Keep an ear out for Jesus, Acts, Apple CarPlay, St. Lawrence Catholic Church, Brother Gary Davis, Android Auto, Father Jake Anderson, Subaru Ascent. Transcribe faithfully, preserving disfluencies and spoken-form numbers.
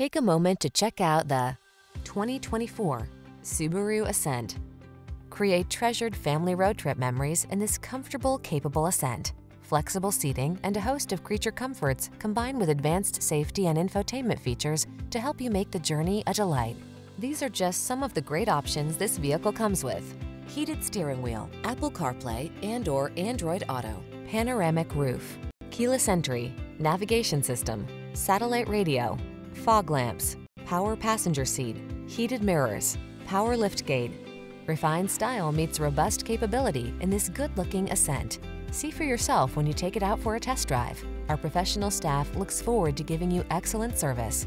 Take a moment to check out the twenty twenty-four Subaru Ascent. Create treasured family road trip memories in this comfortable, capable Ascent. Flexible seating and a host of creature comforts combine with advanced safety and infotainment features to help you make the journey a delight. These are just some of the great options this vehicle comes with: heated steering wheel, Apple CarPlay and or Android Auto, panoramic roof, keyless entry, navigation system, satellite radio, fog lamps, power passenger seat, heated mirrors, power liftgate. Refined style meets robust capability in this good-looking Ascent. See for yourself when you take it out for a test drive. Our professional staff looks forward to giving you excellent service.